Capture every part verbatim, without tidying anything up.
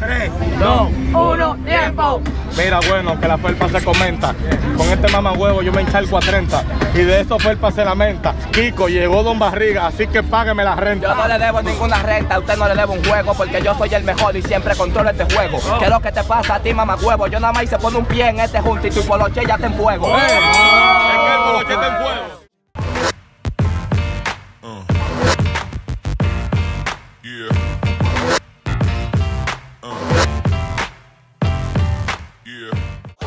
tres, dos, uno, tiempo. Mira, bueno, que la Felpa se comenta. Con este mamagüevo yo me encharco a treinta. Y de eso Felpa se lamenta. Kiko, llegó Don Barriga, así que págueme la renta. Yo no le debo ninguna renta, a usted no le debo un juego, porque yo soy el mejor y siempre controlo este juego. Oh. ¿Qué es lo que te pasa a ti, mamagüevo? Yo nada más hice poner un pie en este junto y tu poloche ya está en fuego. Oh. Hey. Oh. Es que el poloche está en fuego.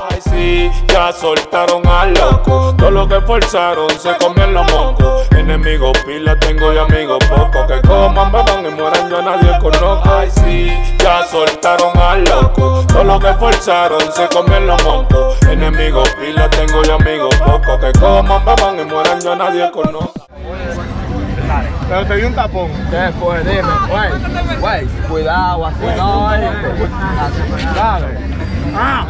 Ay sí, ya soltaron al loco, todo lo que forzaron se comen los mocos. Enemigos pila tengo y amigos pocos, que coman, beban y mueran yo a nadie conozco. Ay sí, ya soltaron al loco, todo lo que forzaron se comen los mocos. Enemigos pila tengo y amigos pocos, que coman, beban y mueran yo a nadie conozco. Pero te vi un tapón. ¿Qué fue? Dime. Güey, güey, cuidado, así no. Dale. Ah,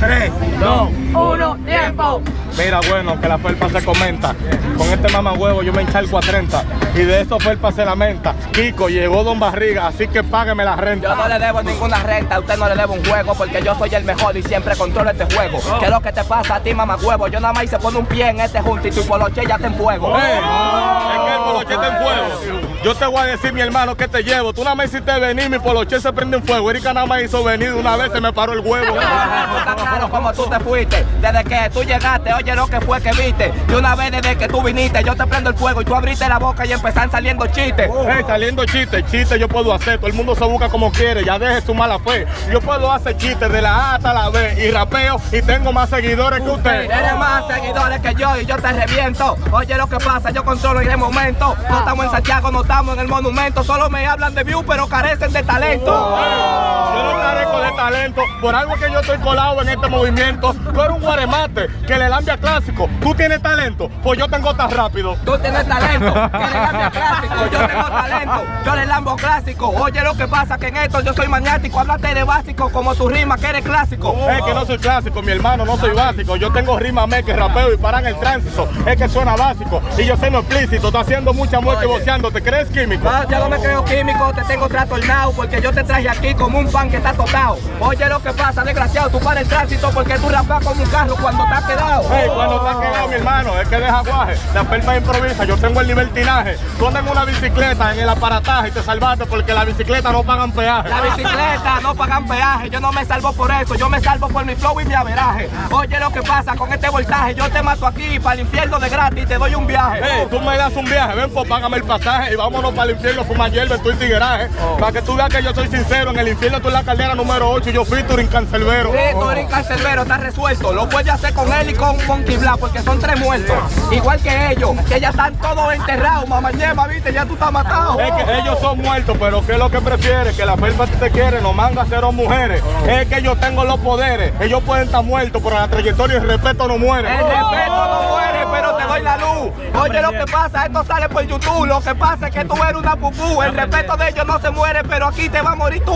tres, dos, uno, tiempo. Mira, bueno, que la Felpa se comenta. Con este mamagüevo yo me encharco a treinta. Y de eso Felpa se lamenta. Kiko, llegó Don Barriga, así que págueme la renta. Yo no le debo ninguna renta, a usted no le debo un juego, porque yo soy el mejor y siempre controlo este juego. Oh. ¿Qué es lo que te pasa a ti, mamagüevo? Yo nada más hice poner un pie en este junto y tu poloche ya está en fuego. Oh. Hey. Oh. Es que el poloche está en fuego. Yo te voy a decir, mi hermano, que te llevo. Tú nada más hiciste venir, mi poloche se prende en fuego. Erika nada más hizo venir, una vez se me paró el huevo. Está claro como tú te fuiste. Desde que tú llegaste, oye lo que fue que viste. De una vez desde que tú viniste, yo te prendo el fuego y tú abriste la boca y empezaron saliendo chistes. Hey, saliendo chistes, chistes yo puedo hacer. Todo el mundo se busca como quiere, ya deje su mala fe. Yo puedo hacer chistes de la A hasta la B. Y rapeo y tengo más seguidores que usted. Eres más seguidores que yo y yo te reviento. Oye lo que pasa, yo controlo en el momento. No estamos en Santiago, no estamos en el monumento, solo me hablan de view pero carecen de talento. Oh. Yo no carezco de talento, por algo que yo estoy colado en este movimiento. Tú eres un guaremate que le lambia clásico. Tú tienes talento, pues yo tengo tan rápido. Tú tienes talento, que le lambia clásico. Yo tengo talento, yo le lambo clásico. Oye lo que pasa, que en esto yo soy maniático. Háblate de básico como tu rima que eres clásico. Oh. Es que no soy clásico, mi hermano, no soy básico. Yo tengo rima me que rapeo y paran el tránsito. Es que suena básico y yo soy no explícito. Está haciendo mucha muerte boceando, ¿te crees? Químico. Ah, yo no me creo químico, te tengo trastornado, porque yo te traje aquí como un pan que está tostado. Oye lo que pasa, desgraciado, tú paras el tránsito porque tú rapas como un carro cuando te has quedado. Hey, cuando te has quedado, mi hermano, es que deja guaje. La Felpa improvisa, yo tengo el libertinaje. Tú andas en una bicicleta, en el aparataje, y te salvaste porque la bicicleta no pagan peaje. La bicicleta no pagan peaje, yo no me salvo por eso, yo me salvo por mi flow y mi averaje. Oye lo que pasa, con este voltaje, yo te mato aquí para el infierno de gratis y te doy un viaje. Hey, tú me das un viaje, ven pues págame el pasaje y vamos para el infierno, fuma hierba, estoy tigueraje. Oh. Para que tú veas que yo soy sincero, en el infierno tú en la caldera número ocho, yo featuring Cancelbero. Featuring Cancelbero, está resuelto. Lo puedes hacer con él y con Funky Black, porque son tres muertos. Yeah. Igual que ellos, que ya están todos enterrados. Mamá Yema, viste, ya tú estás matado. Es que ellos son muertos, pero ¿qué es lo que prefieres? Que la Felpa te quiere, nos manda cero mujeres. Oh. Es que yo tengo los poderes. Ellos pueden estar muertos, pero la trayectoria y el respeto no muere. El respeto oh. no muere, pero te doy la luz. Oye lo que pasa, esto sale por YouTube. Lo que pasa es que tú eres una pupú. El respeto de ellos no se muere, pero aquí te va a morir tú.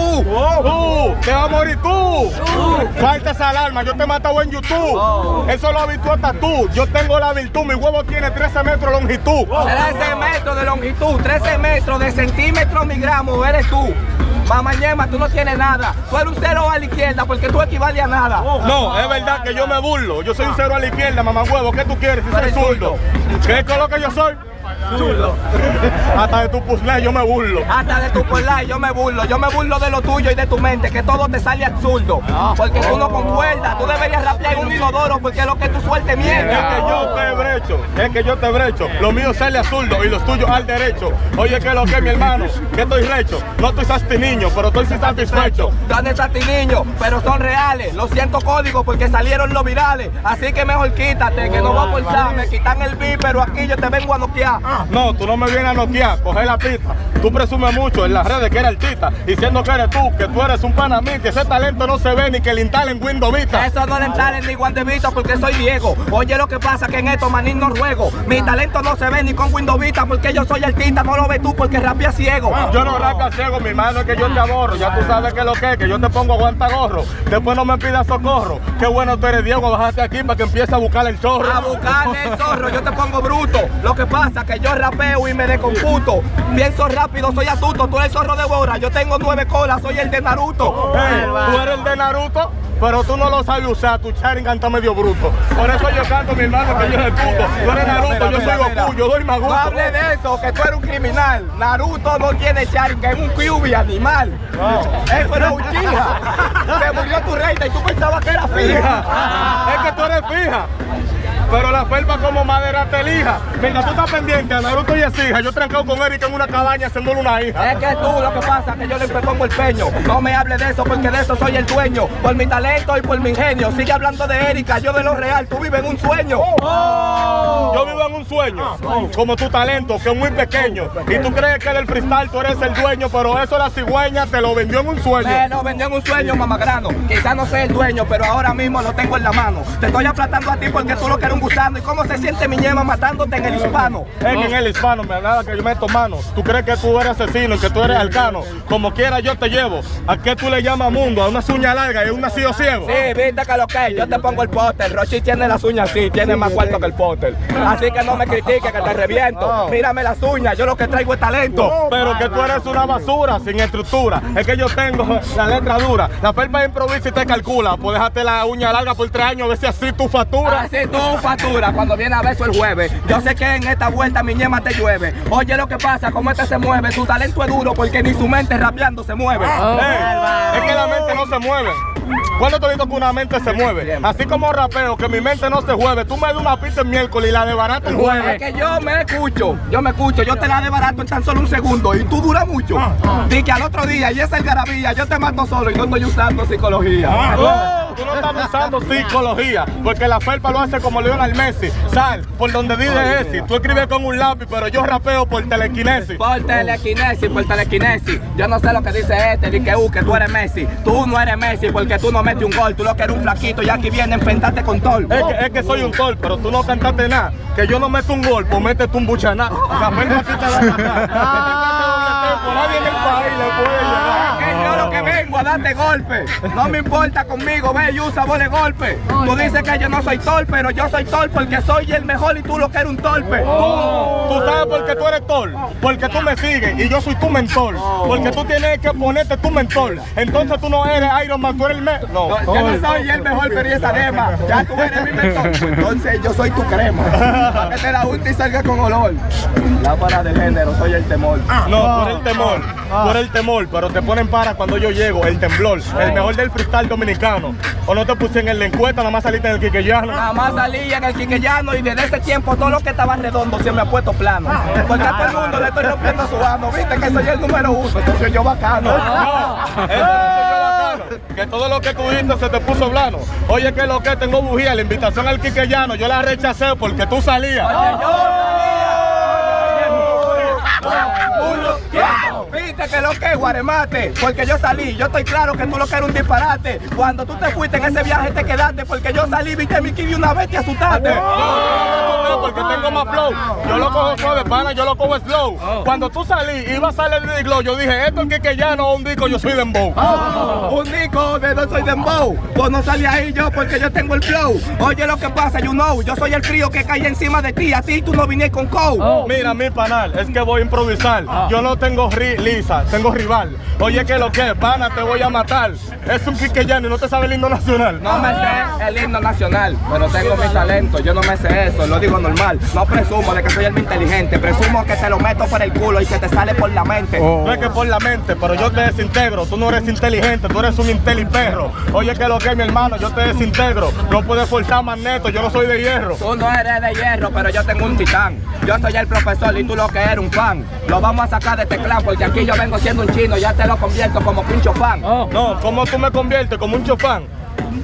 Tú, te va a morir tú. Falta esa alarma, yo te he matado en YouTube. Eso lo habitúa hasta tú. Yo tengo la virtud, mi huevo tiene trece metros de longitud. trece metros de longitud, trece metros de centímetros mi gramo, eres tú. Mamá Yema, tú no tienes nada. Tú eres un cero a la izquierda porque tú equivales a nada. No, es verdad que yo me burlo. Yo soy un cero a la izquierda, mamá huevo. ¿Qué tú quieres si soy zurdo? ¿Qué es lo que yo soy? Chulo. Hasta de tu puzzle yo me burlo. Hasta de tu puzzle yo me burlo. Yo me burlo de lo tuyo y de tu mente, que todo te sale absurdo. Porque tú no concuerdas. Tú deberías rapear en un inodoro porque lo que tú sueltes mierda. Es que yo te brecho. Es que yo te brecho. Lo mío sale absurdo y los tuyos al derecho. Oye, que lo que, mi hermano, que estoy recho. No estoy sasti niño, pero estoy sin satisfecho. Dónde sasti niño, pero son reales. Lo siento código porque salieron los virales. Así que mejor quítate, que no va a forzar. Me quitan el beat, pero aquí yo te vengo a noquear. No, tú no me vienes a noquear, coge la pista. Tú presumes mucho en las redes que eres artista, diciendo que eres tú, que tú eres un panamita, que ese talento no se ve ni que le instalen Windows Vista. Eso no le instalen ni Guandevita porque soy Diego. Oye lo que pasa, que en esto maní no ruego. Mi talento no se ve ni con Windows Vista porque yo soy artista, no lo ves tú porque rapea ciego. Yo no rapea ciego, mi hermano, es que yo te aborro. Ya tú sabes que lo que es, que yo te pongo aguantagorro. Después no me pidas socorro. Qué bueno tú eres Diego, bájate aquí para que empiece a buscar el zorro. A buscar el zorro, yo te pongo bruto. Lo que pasa que yo yo rapeo y me descomputo. Pienso rápido, soy astuto, tú eres zorro de Bora, yo tengo nueve colas, soy el de Naruto. Hey, tú eres el de Naruto, pero tú no lo sabes usar, tu Sharingan está medio bruto. Por eso yo canto, mi hermano, que yo soy puto. Tú eres Naruto, yo soy Goku, yo soy Maguto. No hable de eso, que tú eres un criminal. Naruto no tiene Sharingan, es un Kyuubi animal. Eso era un chija. Se murió tu reina y tú pensabas que era fija. Es que tú eres fija. Pero la Felpa como madera te elija. Venga, tú estás pendiente a Naruto y es hija. Yo trancado con Erika en una cabaña haciéndole una hija. Es que tú lo que pasa es que yo le pongo el peño. No me hables de eso porque de eso soy el dueño. Por mi talento y por mi ingenio. Sigue hablando de Erika, yo de lo real. Tú vives en un sueño. Oh. Yo vivo en un sueño. Oh. Como tu talento, que es muy pequeño. Y tú crees que del freestyle tú eres el dueño. Pero eso la cigüeña te lo vendió en un sueño. Me lo vendió en un sueño, mamagrano. Quizás no sé el dueño, pero ahora mismo lo tengo en la mano. Te estoy aplastando a ti porque tú lo quieres. ¿Y cómo se siente mi ñema matándote en el hispano? Es que en el hispano me hablaba que yo meto mano. Tú crees que tú eres asesino y que tú eres alcano. Como quiera yo te llevo. ¿A qué tú le llamas mundo? A una uña larga y a un nacido ciego. Sí, viste que lo que es. Yo te pongo el póster. Rochi tiene las uñas así, tiene más cuarto que el póster. Así que no me critiques que te reviento. Mírame las uñas, yo lo que traigo es talento. Pero que tú eres una basura sin estructura. Es que yo tengo la letra dura. La Felpa improvisa y te calcula. Pues déjate la uña larga por tres años a ver si así tu factura. Así tú factura cuando viene a verso el jueves. Yo sé que en esta vuelta mi ñema te llueve. Oye lo que pasa, como este se mueve. Su talento es duro porque ni su mente rapeando se mueve. Oh, hey, es que la mente no se mueve. Cuando te digo que una mente se mueve, así como rapeo, que mi mente no se juegue. Tú me das una pista el miércoles y la de barato el jueves. Es que yo me escucho, yo me escucho, yo te la de barato en tan solo un segundo y tú duras mucho. Y que al otro día, y esa algarabía, yo te mato solo y no estoy usando psicología. Oh, tú no estás usando psicología, porque la Felpa lo hace como Lionel Messi. Sal, por donde dice Esi, tú escribes con un lápiz, pero yo rapeo por telequinesis. Por telequinesis, por telequinesis. Yo no sé lo que dice este, ni que uh, que tú eres Messi. Tú no eres Messi porque tú no mete un gol, tú lo que eres un flaquito y aquí viene a enfrentarte con Tol. Es que, es que soy un Tol, pero tú no cantaste nada. Que yo no meto un gol, pues métete un buchaná. La Felpa te la va a nadie en el país le puede llegar. Que yo lo que vengo a darte golpe. No me importa conmigo, ve y usa vos de golpe. Tú dices que yo no soy Tol, pero yo soy Tol porque soy el mejor y tú lo que eres un torpe. Oh. Tú sabes por qué tú eres Tol, porque tú me sigues y yo soy tu mentor. Porque tú tienes que ponerte tu mentor. Entonces tú no eres Iron Man, tú eres el me... No, no, yo no soy el mejor, pero esa dema. Ya tú eres mi mentor. Entonces yo soy tu crema. Para que te la guste y salga con olor. La para de género, soy el temor. No, por el temor. Por el temor, pero te ponen para cuando yo llego. El temblor, el mejor del freestyle dominicano. O no te puse en el encuesta, nada más saliste en el quiqueyano. Nada más salí en el quiqueyano y desde ese tiempo todo lo que estaba redondo se me ha puesto plano. Porque a todo el mundo le estoy rompiendo su mano. Viste que soy el número uno, entonces yo bacano. No, eso no soy yo. Que todo lo que tuviste se te puso blano. Oye, que lo que tengo bujía, la invitación al quiqueyano, yo la rechacé porque tú salías. Oye, yo salía. Viste que lo que es guaremate, porque yo salí, yo estoy claro que tú lo que eres un disparate. Cuando tú te fuiste en ese viaje te quedaste, porque yo salí, viste mi kiwi una vez te asustaste. Porque tengo más flow, yo lo cojo suave, pana, yo lo cojo slow. Cuando tú salí, iba a salir de glow, yo dije, esto es que, que ya no un disco, yo soy dembow. Oh, un disco de no soy dembow, pues no salí ahí yo porque yo tengo el flow. Oye lo que pasa, you know, yo soy el frío que cae encima de ti, a ti tú no viniste con cow. Oh. Mira mi panal, es que voy a improvisar, yo no tengo ri lisa, tengo rival. Oye que lo que, pana, te voy a matar. Es un quiqueyano y no te sabe el himno nacional. No me sé el himno nacional, pero tengo mi talento, yo no me sé eso, lo digo normal. No presumo de que soy el más inteligente, presumo que te lo meto por el culo y que te sale por la mente. Oh. No es que por la mente, pero yo te desintegro, tú no eres inteligente, tú eres un inteliperro. Oye que lo que, mi hermano, yo te desintegro, no puedes forzar más neto, yo no soy de hierro. Tú no eres de hierro, pero yo tengo un titán. Yo soy el profesor y tú lo que eres un fan. Lo vamos a sacar de este clan porque aquí yo vengo siendo un chino, ya te lo convierto como un chofán. Oh. No, ¿cómo tú me conviertes como un chofán?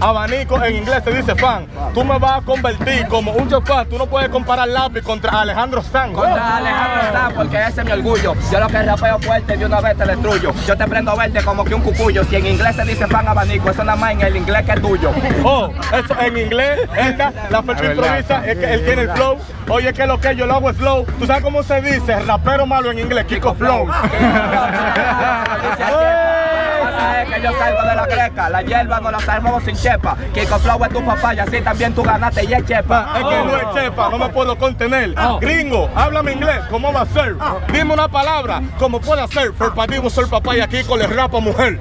Abanico en inglés se dice fan. Tú me vas a convertir como un chofán. Tú no puedes comparar lápiz contra Alejandro Sanz. Contra Alejandro Sanz, porque ese es mi orgullo. Yo lo que rapeo fuerte de una vez te destruyo. Yo te prendo verde como que un cucuyo. Si en inglés se dice fan abanico, eso nada más en el inglés que es tuyo. Oh, eso en inglés, esta, la Felpa improvisa, es que él tiene el flow. Oye, que lo que yo lo hago es flow. ¿Tú sabes cómo se dice rapero malo en inglés? Kiko Flow. es que yo salgo de la greca. La hierba no la salgo sin chepa. Kiko Flow es tu papaya, así también tú ganaste y es chepa. Es que no es chepa, no me puedo contener. Gringo, háblame inglés, ¿cómo va a ser? Dime una palabra, ¿cómo puede ser? Felpa Divo, ser papaya, Kiko le rapa mujer.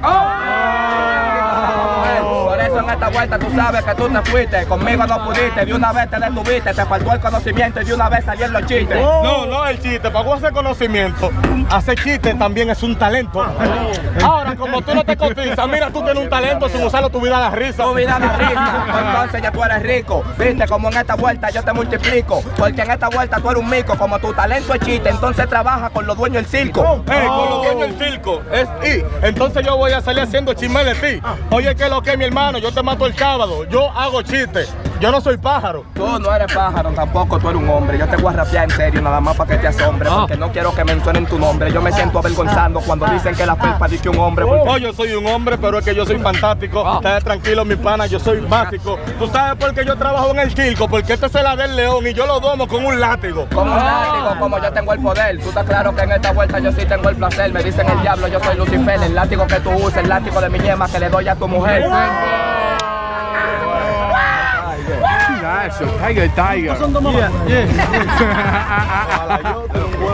En esta vuelta tú sabes que tú te fuiste, conmigo no pudiste, de una vez te detuviste, te faltó el conocimiento y de una vez salieron los chistes. Oh. No, no el chiste, pagó ese conocimiento. Hacer chistes también es un talento. Oh. Ahora, como tú no te cotizas, mira, tú tienes un talento sin usarlo, tu vida da risa. Tu vida da risa, entonces ya tú eres rico. Viste, como en esta vuelta yo te multiplico, porque en esta vuelta tú eres un mico, como tu talento es chiste, entonces trabaja con los dueños del circo. Oh. Hey, con los dueños del circo, es y. Entonces yo voy a salir haciendo chisme de ti. Oye, ¿qué es lo que, mi hermano? Yo te mato el sábado, yo hago chistes, yo no soy pájaro. Tú no eres pájaro, tampoco tú eres un hombre. Yo te voy a rapear en serio, nada más para que te asombre, porque no quiero que mencionen tu nombre. Yo me siento avergonzando cuando dicen que la Felpa dice un hombre. Porque... oh, yo soy un hombre, pero es que yo soy fantástico. Estás tranquilo, mi pana, yo soy básico. Tú sabes por qué yo trabajo en el circo, porque este es el del león y yo lo domo con un látigo. Con un látigo, como yo tengo el poder. Tú estás claro que en esta vuelta yo sí tengo el placer. Me dicen el diablo, yo soy Lucifer. El látigo que tú usas, el látigo de mi yema que le doy a tu mujer. Tiger, Tiger. Yeah, yeah.